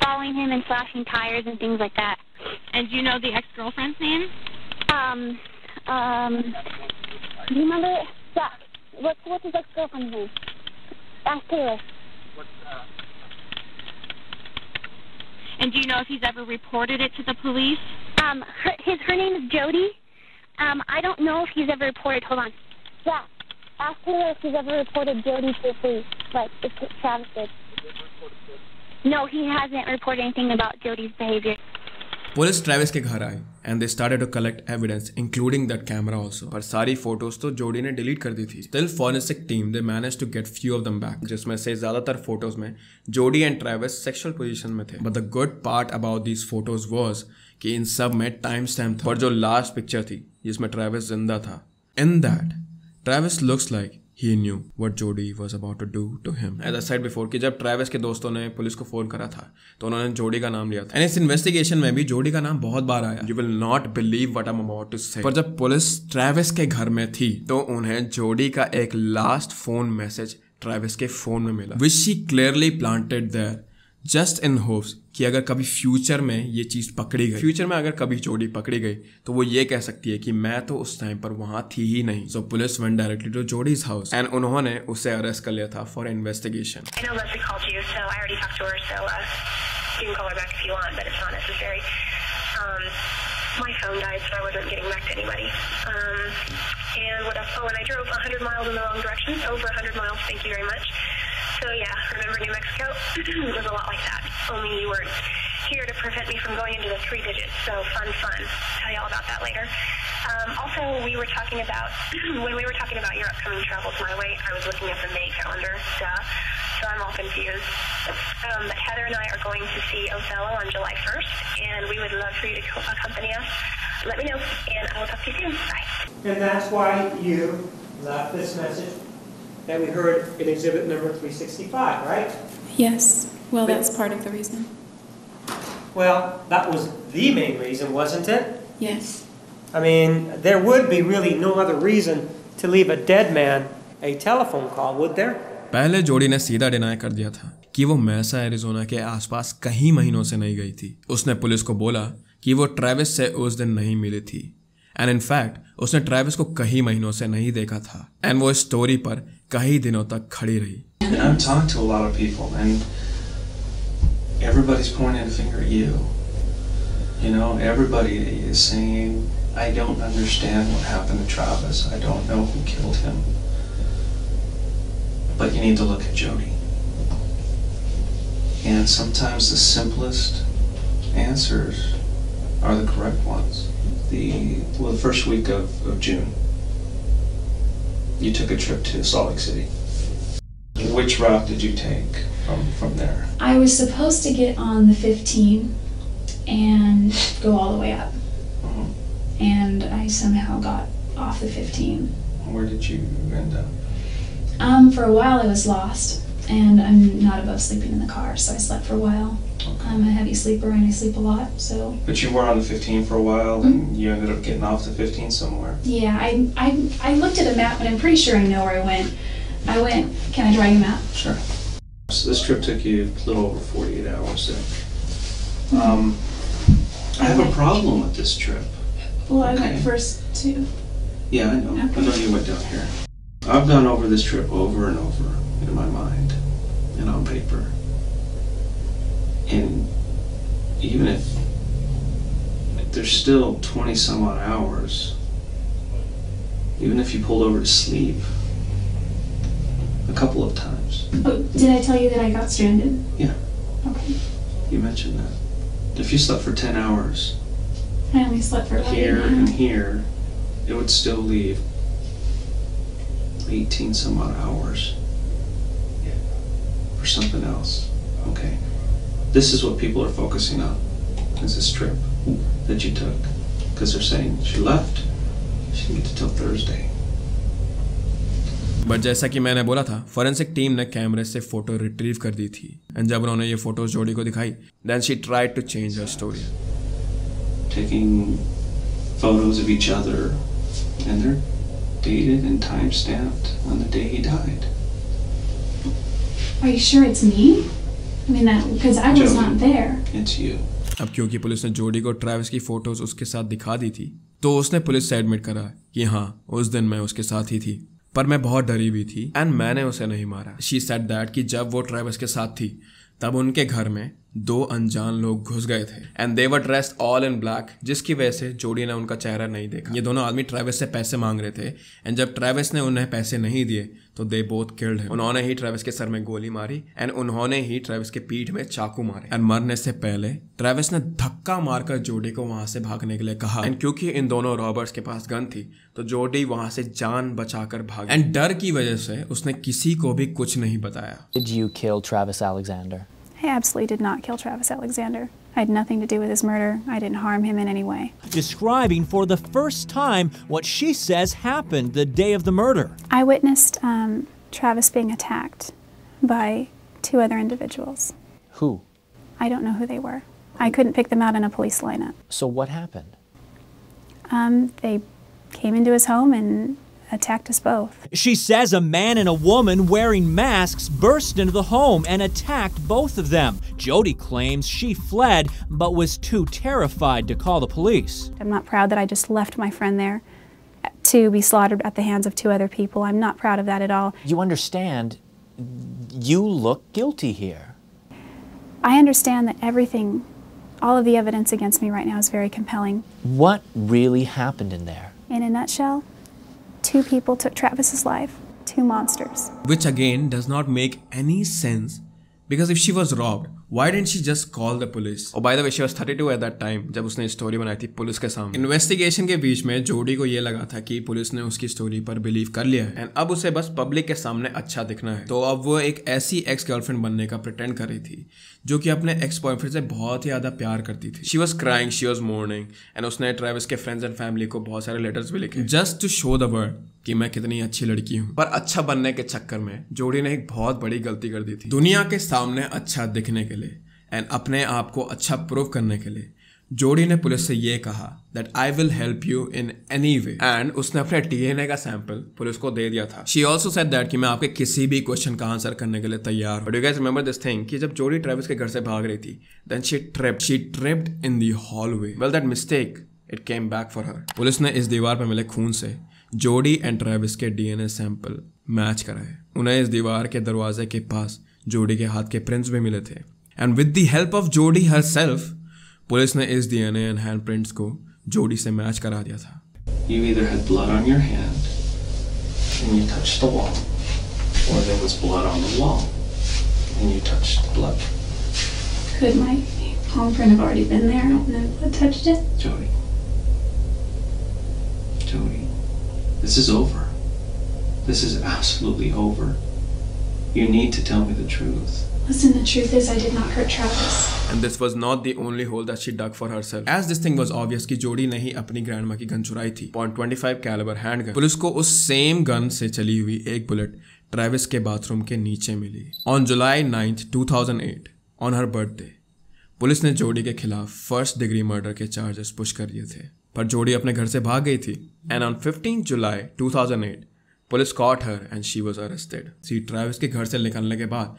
following him and slashing tires and things like that. And do you know the ex-girlfriend's name? Do you remember it? Zach. What's his ex-girlfriend's name? Ask Taylor. And do you know if he's ever reported it to the police? Her name is Jodi. I don't know if he's ever reported. Hold on. Yeah. Ask Taylor if he's ever reported Jodi to the police, like if Travis did. No, he hasn't reported anything about Jodi's behavior. Police Travis के घर आई and they started to collect evidence including that camera also. पर सारी photos तो जोडी ने delete कर दी थी. Still forensic team they manage to get few of them back, जिसमें से ज्यादातर फोटोज में जोडी एंड ट्रेविस सेक्सुअल पोजीशन में थे. But the good part about these photos was कि इन सब में टाइम स्टैम्प था. पर जो लास्ट पिक्चर थी जिसमें ट्रेविस जिंदा था, in that Travis looks like He knew what Jodi was about to do to him. As I said before कि जब ट्रेविस के दोस्तों ने पुलिस को फोन करा था तो उन्होंने जोडी का नाम लिया था. एंड इस इन्वेस्टिगेशन में भी जोडी का नाम बहुत बार आया. You will not believe what I'm about to say. पर जब पुलिस ट्रेविस के घर में थी तो उन्हें जोडी का एक लास्ट फोन मैसेज ट्रेविस के फोन में मिला, which she clearly planted there. Just in hopes कि अगर कभी फ्यूचर में ये चीज़ पकड़ी गई, फ्यूचर में अगर कभी जोडी पकड़ी गई तो वो ये कह सकती है कि मैं तो उस टाइम पर वहाँ थी ही नहीं. So police went directly to Jodi's house and उन्होंने उसे अरेस्ट कर लिया था for investigation. I know Leslie called you, so I already talked to her, so you can call her back if you want, but it's not necessary. My phone died, so I wasn't getting back to anybody. And what else? Oh, and I drove 100 miles in the wrong direction, over 100 miles. Thank you very much. So yeah, remember New Mexico? It was a lot like that. Only you were here to prevent me from going into the 3 digits. So fun. Tell you all about that later. Also, we were talking about when we were talking about your upcoming travels my way, I was looking at the May calendar. So I'm all confused. But Heather and I are going to see Othello on July 1st, and we would love for you to accompany us. Let me know, and I will talk to you soon. Bye. And that's why you left this message. And we heard in exhibit number 365, right? Yes. Well, that's part of the reason. Well, that was the main reason, wasn't it? Yes. I mean, there would be really no other reason to leave a dead man a telephone call, would there? पहले जोड़ी ने सीधा deny कर दिया था कि वो मेसा Arizona के आसपास कहीं महीनों से नहीं गई थी। उसने पुलिस को बोला कि वो ट्रेविस से उस दिन नहीं मिली थी एंड इनफैक्ट उसने ट्रेविस को कई महीनों से नहीं देखा था एंड वो इस स्टोरी पर कई दिनों तक खड़ी रही। Everybody's pointing a finger at you. You know, everybody is saying, I don't understand what happened to Travis. I don't know who killed him. But you need to look at Jodi. And sometimes the simplest answers are the correct ones. The first week of June, you took a trip to Salt Lake City. Which route did you take from there? I was supposed to get on the 15 and go all the way up. Uh-huh. And I somehow got off the 15. Where did you end up? For a while I was lost, and I'm not above sleeping in the car, so I slept for a while. Okay. I'm a heavy sleeper and I sleep a lot, so... But you were on the 15 for a while, mm-hmm. and you ended up getting off the 15 somewhere. Yeah, I looked at a map, but I'm pretty sure I know where I went. Can I draw you a map? Sure. So this trip took you a little over 48 hours then. I have a problem with this trip. Well, I went first too. Yeah, I know. Okay. I know you went down here. I've gone over this trip over and over in my mind and on paper. And even if there's still 20 some odd hours, even if you pulled over to sleep, a couple of times. Oh, did I tell you that I got stranded? Yeah. Okay. You mentioned that. If you slept for 10 hours, I only slept for 11 here and here, it would still leave 18 some odd hours for something else. Okay. This is what people are focusing on, is this trip that you took. Because they're saying she left, she didn't get to till Thursday. But जैसा कि मैंने बोला था, forensic team ने कैमरे से photo retrieve कर दी थी एंड जब उन्होंने ये फोटोज जोड़ी को दिखाई, then she tried to change her story. Taking photos of each other and there dated and time stamped on the day he died. Are you sure it's me? I mean that because I was not there. It's you. अब क्योंकि police ने जोड़ी को Travis की photos उसके साथ दिखा दी थी, तो उसने पुलिस से एडमिट करा कि हाँ, उस दिन मैं उसके साथ ही थी, पर मैं बहुत डरी हुई थी एंड मैंने उसे नहीं मारा। शी सेड दैट कि जब वो ट्रेविस के साथ थी, तब उनके घर में दो अनजान लोग घुस गए थे and they were dressed all in black, जिसकी वजह से जोड़ी ने उनका चेहरा नहीं देखा। ये दोनों आदमी ट्रेविस से पैसे मांग रहे थे एंड जब ट्रेविस ने उन्हें पैसे नहीं दिए तो दे बोथ किल्ड हिम। उन्होंने ही ट्रेविस के सर में गोली मारी एंड उन्होंने ही ट्रेविस के पीठ में चाकू मारे एंड मरने से पहले ट्रेविस ने धक्का मारकर जोड़ी को वहां से भागने के लिए कहा एंड क्योंकि इन दोनों रॉबर्ट्स के पास गन थी, तो जोड़ी वहां से जान बचाकर भागी एंड डर की वजह से उसने किसी को भी कुछ नहीं बताया। Did you kill Travis Alexander? I absolutely did not kill Travis Alexander. I had nothing to do with his murder. I didn't harm him in any way. Describing for the first time what she says happened the day of the murder. I witnessed Travis being attacked by two other individuals. Who? I don't know who they were. I couldn't pick them out in a police lineup. So what happened? They came into his home and attacked us both. She says a man and a woman wearing masks burst into the home and attacked both of them. Jodi claims she fled but was too terrified to call the police. I'm not proud that I just left my friend there to be slaughtered at the hands of two other people. I'm not proud of that at all. You understand, you look guilty here. I understand that everything, all of the evidence against me right now is very compelling. What really happened in there? In a nutshell, two people took Travis's life, two monsters. Which again does not make any sense, because if she was robbed, Why didn't she just call the police? Oh, by the way, she was 32 at that time जब उसने story बनाई थी police के सामने। Investigation के बीच में जोडी को ये लगा था कि पुलिस ने उसकी स्टोरी पर बिलीव कर लिया है एंड अब उसे बस पब्लिक के सामने अच्छा दिखना है। तो अब वो एक ऐसी एक्स गर्लफ्रेंड बनने का प्रिटेंड कर रही थी जो कि अपने एक्स बॉयफ्रेंड से बहुत ही ज्यादा प्यार करती थी। She was crying, she was mourning and उसने ट्रेविस के फ्रेंड्स एंड फैमिली को बहुत सारे लेटर्स भी लिखे just to show the world कि मैं कितनी अच्छी लड़की हूँ। पर अच्छा बनने के चक्कर में जोडी ने एक बहुत बड़ी गलती कर दी थी। दुनिया के सामने अच्छा दिखने के लिए एंड अपने आप को अच्छा प्रूव करने के लिए जोडी ने पुलिस से ये कहा that I will help you in any way and उसने अपने DNA का सैंपल पुलिस को दे दिया था। शी ऑल्सो सेड दैट कि मैं आपके किसी भी क्वेश्चन का आंसर करने के लिए तैयार हूँ। Do you guys remember this thing कि जब जोडी ट्रेविस के घर से भाग रही थी then she tripped in the hallway. Well that mistake it came back for her. Police ने इस दीवार पर मिले खून से जोडी एंड ट्रेविस के DNA सैंपल मैच कराए। उन्हें इस दीवार के दरवाजे के पास जोडी के हाथ के प्रिंट्स भी मिले थे and with the help of Jodi herself police ने इस DNA एंड हैंड प्रिंट्स को जोडी से मैच करा दिया था। You either had blood on your hand and you touched the wall, or there was blood on the wall and you touched the blood. Could my palm print have already been there and the blood touched it? Jodi, this is over. This is absolutely over. You need to tell me the truth. Listen, the truth is I did not hurt Travis. And this was not the only hole that she dug for herself. As this thing was obvious कि जोडी ने ही अपनी grandma की gun चुराई थी, .25 caliber handgun. Police को उस same gun से चली हुई एक बुलेट ट्रेविस के बाथरूम के नीचे मिली। On July 9th, 2008, on her birthday, police ने जोडी के खिलाफ फर्स्ट डिग्री मर्डर के चार्जेस पुश कर दिए थे, पर जोडी अपने घर से भाग गई थी। And on 15th July 2008. Police caught her and she was arrested. Travis के घर से निकलने के बाद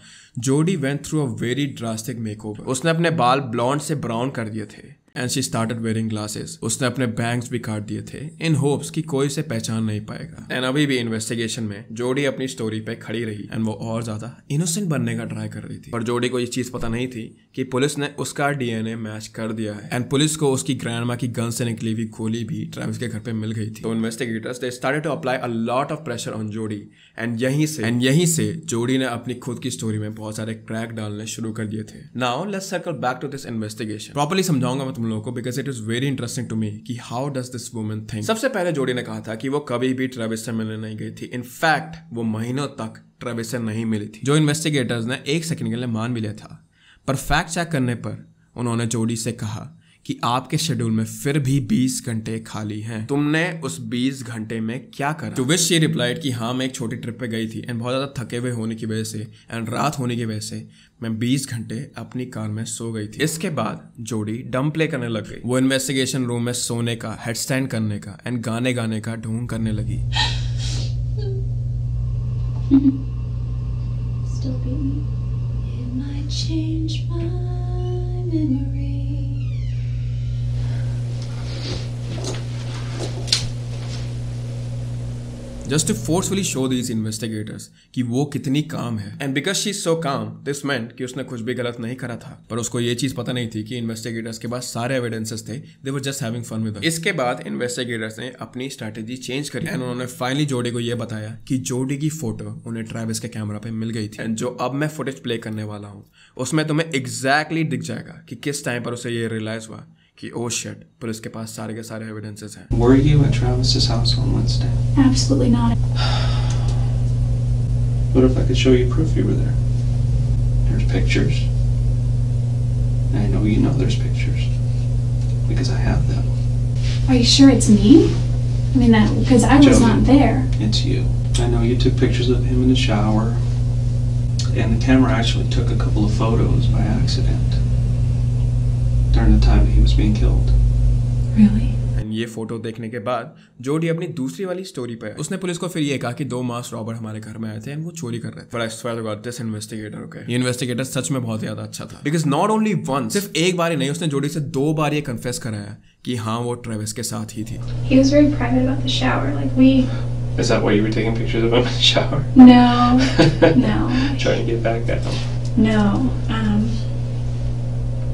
जोडी went through a very drastic makeover. उसने अपने बाल ब्लॉन्ड से ब्राउन कर दिए थे and she started wearing glasses. उसने अपने बैंग्स भी काट दिए थे in hopes कि कोई से पहचान नहीं पाएगा। एंड अभी भी इन्वेस्टिगेशन में जोडी अपनी स्टोरी पे खड़ी रही एंड वो और ज्यादा इनोसेंट बनने का ट्राई कर रही थी। पर जोडी को ये चीज पता नहीं थी कि पुलिस ने उसका DNA मैच कर दिया है एंड पुलिस को उसकी ग्रैंडमा की गन से निकली हुई गोली भी ट्रेविस के घर पे मिल गई थी। तो investigators they started to apply a lot of pressure on Jodi and यहीं से जोडी ने अपनी खुद की स्टोरी में बहुत सारे क्रैक डालने शुरू कर दिए थे। Now let's circle back to this investigation. Properly समझाऊंगा मैं तुम लोगों को because it is very interesting to me कि how does this woman think. सबसे पहले जोडी ने कहा था कि वो कभी भी ट्रेविस से मिलने नहीं गई थी। इनफैक्ट वो महीनों तक ट्रेविस से नहीं मिली थी, जो इन्वेस्टिगेटर्स ने एक सेकंड के लिए मान भी लिया था। पर फैक्ट चेक करने पर उन्होंने जोडी से कहा कि आपके शेड्यूल में फिर भी 20 घंटे खाली हैं, तुमने उस 20 घंटे में क्या करा? टू विच शी रिप्लाइड कि हाँ, मैं एक छोटी ट्रिप पे गई थी एंड बहुत ज़्यादा थके हुए होने की वजह से एंड रात होने की वजह से मैं 20 घंटे अपनी कार में सो गई थी। इसके बाद जोडी डम प्ले करने लग गई। वो इन्वेस्टिगेशन रूम में सोने का, हेडस्टैंड करने का एंड गाने गाने का ढोंग करने लगी। Change my memory. Just to forcefully show these investigators कि वो कितनी calm है and because she's so calm, this meant कि उसने कुछ भी गलत नहीं करा था। पर उसको ये चीज पता नहीं थी कि इन्वेस्टिगेटर्स के पास सारे एविडेंसेस थे, they were just having fun with her. इसके बाद इन्वेस्टिगेटर्स ने अपनी स्ट्रेटेजी चेंज करी एंड उन्होंने फाइनली जोडी को ये बताया कि जोडी की फोटो उन्हें ट्रेविस के कैमरा पे मिल गई थी एंड जो अब मैं फुटेज प्ले करने वाला हूँ उसमें तुम्हें एग्जैक्टली दिख जाएगा कि किस टाइम पर उसे ये रियलाइज हुआ कि oh shit, पुलिस के पास सारे के सारे एविडेंसेस हैं। Were you at Travis's house on Wednesday? Absolutely not. What if I could show you proof you were there? There's pictures. I know you know there's pictures because I have them. Are you sure it's me? I mean that because I was not there. It's you. I know you took pictures of him in the shower, and the camera actually took a couple of photos by accident. During the time he was being killed. Really? And ये photo देखने के बाद जोडी अपनी दूसरी वाली story पे आई। उसने पुलिस को फिर ये कहा कि 2 मास रॉबर हमारे घर में आए थे एंड वो चोरी कर रहे थे। But I swear to God, this investigator, okay? ये इन्वेस्टिगेटर सच में बहुत ज्यादा अच्छा था। Because not only once, सिर्फ एक बार ही नहीं, उसने जोडी से 2 बार ये कन्फेस कराया कि हाँ वो ट्रेविस के साथ ही थी। He was very private about the shower, like we. Is that why you were taking pictures of him in the shower? No, no. Trying to get back at him. No.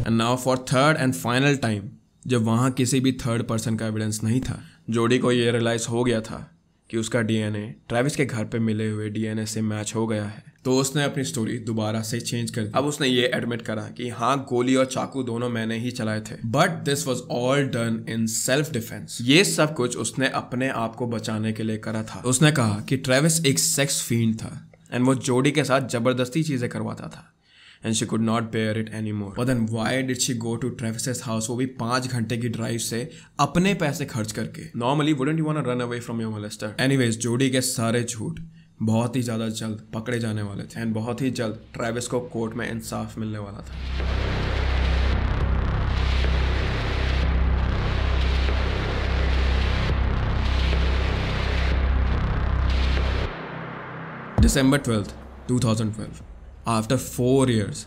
And now for third and final time, जब वहाँ किसी भी third person का evidence नहीं था, जोडी को ये रियलाइज हो गया था कि उसका डीएनए ट्रेविस के घर पे मिले हुए डीएनए से मैच हो गया है। तो उसने अपनी स्टोरी दोबारा से चेंज कर दी। अब उसने ये एडमिट करा कि हाँ, गोली और चाकू दोनों मैंने ही चलाए थे, but this was all done in self defence. ये सब कुछ उसने अपने आप को बचाने के लिए करा था। उसने कहा कि ट्रेविस एक सेक्स फींड था एंड वो जोडी के साथ जबरदस्ती चीजें करवाता था and she could not bear it anymore. But then why did she go to Travis's house? वो भी 5 घंटे की ड्राइव से अपने पैसे खर्च करके। Normally wouldn't you wanna run away from your molester? Anyways, जोडी के सारे झूठ बहुत ही ज़्यादा जल्द पकड़े जाने वाले थे and बहुत ही जल्द ट्रेविस को कोर्ट में इंसाफ मिलने वाला था। December 12th, 2012. After 4 years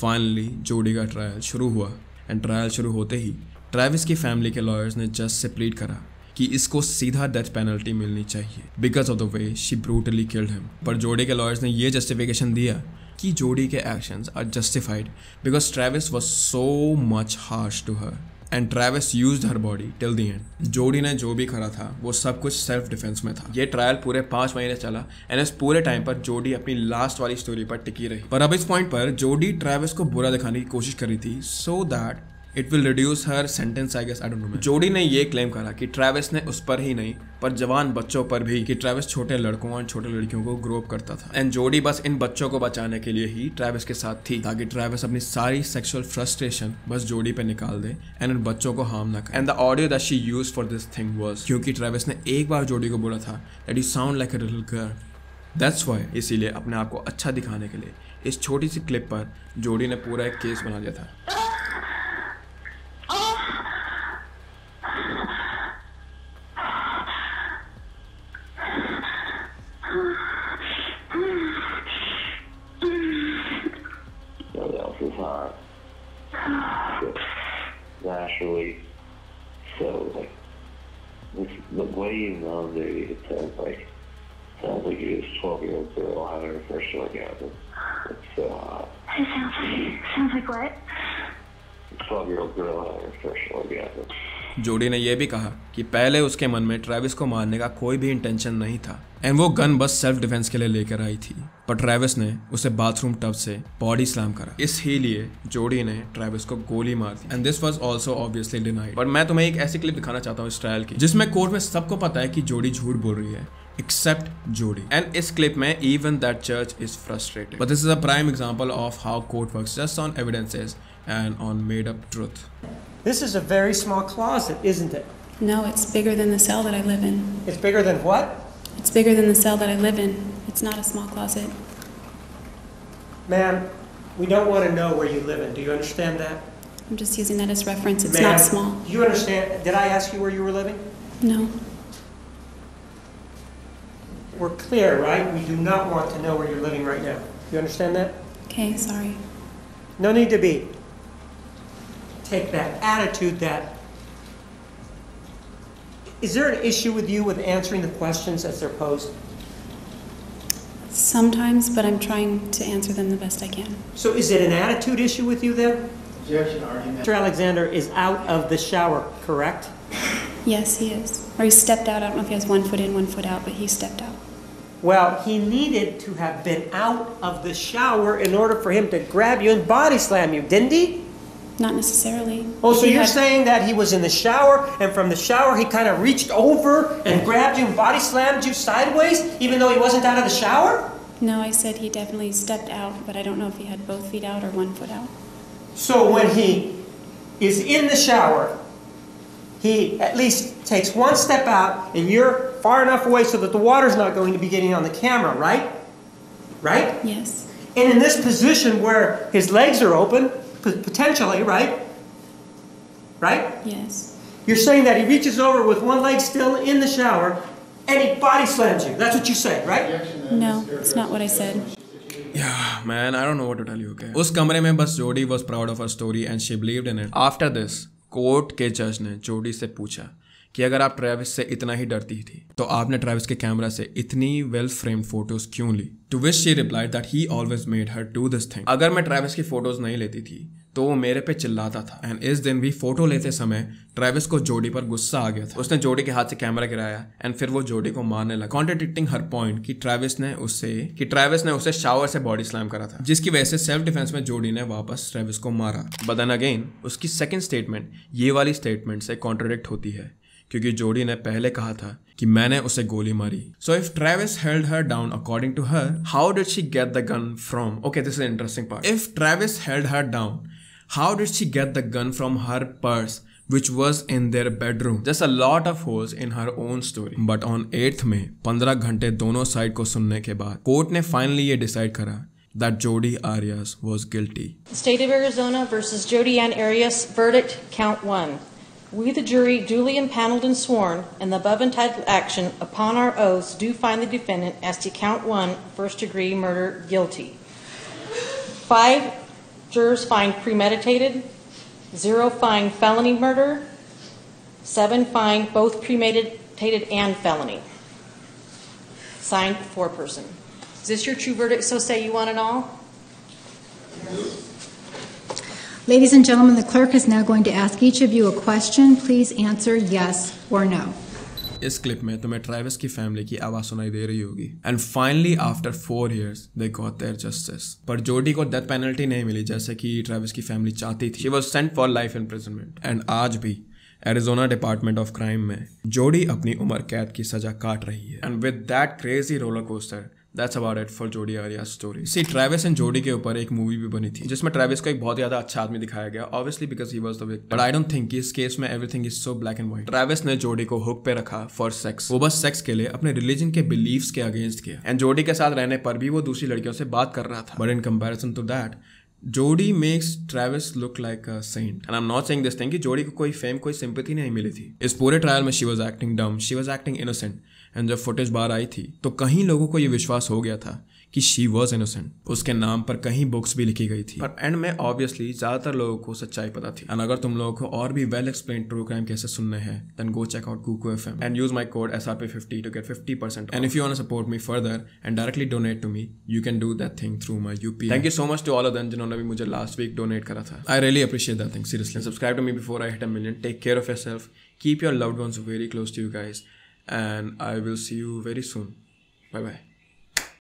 finally Jodi का ट्रायल शुरू हुआ एंड ट्रायल शुरू होते ही ट्रेविस की फैमिली के लॉयर्स ने जज से प्लीड करा कि इसको सीधा डेथ पेनल्टी मिलनी चाहिए because of the way she brutally killed him. पर जोडी के लॉयर्स ने ये जस्टिफिकेशन दिया कि जोडी के actions are justified because Travis was so much harsh to her and Travis used her body till the end. Jodi ने जो भी करा था वो सब कुछ सेल्फ डिफेंस में था। ये ट्रायल पूरे 5 महीने चला एंड इस पूरे टाइम पर जोडी अपनी लास्ट वाली स्टोरी पर टिकी रही। पर अब इस पॉइंट पर जोडी ट्रेविस को बुरा दिखाने की कोशिश कर रही थी so that it will reduce her sentence, I guess, I don't know. Jodi ने ये क्लेम करा कि ट्रेविस ने उस पर ही नहीं पर जवान बच्चों पर भी, कि ट्रेविस छोटे लड़कों और छोटे लड़कियों को ग्रो अप करता था एंड जोडी बस इन बच्चों को बचाने के लिए ही ट्रेविस के साथ थी ताकि ट्रेविस अपनी सारी सेक्सुअल फ्रस्ट्रेशन बस जोडी पे निकाल दे एंड इन बच्चों को हार्म ना करे। And the audio that she use for this thing was, क्योंकि ट्रेविस ने एक बार जोडी को बोला था that you sound like a little girl, that's why. इसीलिए अपने आप को अच्छा दिखाने के लिए इस छोटी सी क्लिप पर जोडी ने पूरा एक केस बना दिया था। जोडी ने यह भी कहा कि पहले उसके मन में ट्रेविस को मारने का कोई भी इंटेंशन नहीं था एंड वो गन बस सेल्फ डिफेंस के लिए लेकर आई थी, पर ट्रेविस ने उसे बाथरूम टब से बॉडी स्लैम करा। इसीलिए जोडी ने ट्रेविस को गोली मार दी and this was also obviously denied. पर मैं तुम्हें एक ऐसी क्लिप दिखाना चाहता हूँ इस ट्रायल की जिसमें कोर्ट में सबको पता है कि जोडी झूठ बोल रही है except Jodi, and इस क्लिप में even that judge is frustrated. But this is a prime example of how court works just on evidences and on made up truth. This is a very small closet, isn't it? No, it's bigger than the cell that I live in. It's bigger than what? It's bigger than the cell that I live in. It's not a small closet. Ma'am, we don't want to know where you live in. Do you understand that? I'm just using that as reference. It's not small. Do you understand? Did I ask you where you were living? No. We're clear, right? We do not want to know where you're living right now. You understand that? Okay, sorry. No need to be. Take that attitude that... Is there an issue with you with answering the questions as they're posed? Sometimes, but I'm trying to answer them the best I can. So is it an attitude issue with you then? Objection, argument. Mr. Alexander is out of the shower, correct? Yes, he is. Or he stepped out. I don't know if he has one foot in, one foot out, but he stepped out. Well, he needed to have been out of the shower in order for him to grab you and body slam you, didn't he? Not necessarily. Oh, so you're saying that he was in the shower, and from the shower he kind of reached over and grabbed you and body slammed you sideways, even though he wasn't out of the shower? No, I said he definitely stepped out, but I don't know if he had both feet out or one foot out. So when he is in the shower, he at least takes one step out, and you're far enough away so that the water's not going to be getting on the camera, right? Right? Yes. And in this position where his legs are open, potentially, right? Right? Yes. You're saying that he reaches over with one leg still in the shower, and he body slams you. That's what you say, right? No, it's not what I said. Yeah, man, I don't know what to tell you, okay? उस कमरे में बस जोडी was proud of her story and she believed in it. After this, court के जज ने जोडी से पूछा कि अगर आप ट्रैविस से इतना ही डरती थी तो आपने ट्रैविस के कैमरा से इतनी वेल फ्रेम्ड फोटोज क्यों ली। To which she replied that he always made her do this thing. अगर मैं ट्रैविस की फोटोज नहीं लेती थी तो वो मेरे पे चिल्लाता था। एंड इस दिन भी फोटो लेते समय ट्रैविस को जोडी पर गुस्सा आ गया था। उसने जोडी के हाथ से कैमरा गिराया एंड फिर वो जोडी को मारने लगा, कॉन्ट्रडिक्टिंग हर पॉइंट कि ट्रैविस ने उसे शावर से बॉडी स्लैम करा था, जिसकी वजह से सेल्फ डिफेंस में जोडी ने वापस ट्रैविस को मारा। बट देन अगेन उसकी सेकंड स्टेटमेंट ये वाली स्टेटमेंट से कॉन्ट्रडिक्ट होती है, क्योंकि जोडी ने पहले कहा था कि मैंने उसे गोली मारी। So if Travis held her down according to her, how did she get the gun from, okay this is interesting part, if Travis held her down how did she get the gun from her purse which was in their bedroom. There's a lot of holes in her own story. But on 8th May, 15 घंटे दोनों side को सुनने के बाद court ने finally ये decide करा that Jodi Arias was guilty. State of Arizona versus Jodi Ann Arias, verdict count 1. We the jury, duly impaneled and sworn in the above entitled action, upon our oaths do find the defendant as to count 1 first degree murder guilty. 5 jurors find premeditated, 0 find felony murder, 7 find both premeditated and felony. Signed, foreperson. Is this your true verdict, so say you want it all? Ladies and gentlemen, the clerk is now going to ask each of you a question. Please answer yes or no. इस clip में तुम्हें Travis की family की आवाज सुनाई दे रही होगी। And finally after 4 years they got their justice. पर जोडी को डेथ पेनल्टी नहीं मिली जैसे कि ट्रैविस की फैमिली चाहती थी। She was sent for life imprisonment. And आज भी एरिजोना डिपार्टमेंट ऑफ क्राइम में जोडी अपनी उम्र कैद की सजा काट रही है। And with that crazy roller coaster, That's about it for Jodi Arias story. See, Travis and Jodi के ऊपर एक मूवी भी बनी थी जिसमें ट्रैविस को एक बहुत ज्यादा अच्छा आदमी दिखाया गया, obviously because he was the victim. But I don't think इस केस में everything is so black and white. Travis ने जोडी को हुक पे रखा फॉर सेक्स, वो बस सेक्स के लिए अपने रिलीजन के बिलीव्स के अगेंस्ट किया। एंड जोडी के साथ रहने पर भी वो दूसरी लड़कियों से बात कर रहा था। But in comparison to that Jodi makes Travis look like a saint. And I am not saying this thing कि जोडी को कोई फेम कोई सिंपैथी नहीं मिली थी। इस पूरे ट्रायल में she was acting dumb, she was acting innocent. And जब फुटेज बाहर आई थी तो कहीं लोगों को ये विश्वास हो गया था कि शी वॉज इनोसेंट। उसके नाम पर कहीं बुक्स भी लिखी गई थी। पर एंड में ऑब्वियसली ज्यादातर लोगों को सच्चाई पता थी। एंड अगर तुम लोगों को और भी वेल एक्सप्लेन ट्रू क्राइम कैसे सुनने हैं, then go check out KUKUFM and use my code SRPAY50 to get 50%. And if you want to support me further and directly donate to me, you can do that thing through my UPI. Thank you so much to all of them जिन्होंने भी मुझे last week donate करा था। I really appreciate that thing, seriously. Subscribe to me before I hit a million. Take care of yourself, keep your loved ones very close to you guys. And I will see you very soon. Bye bye.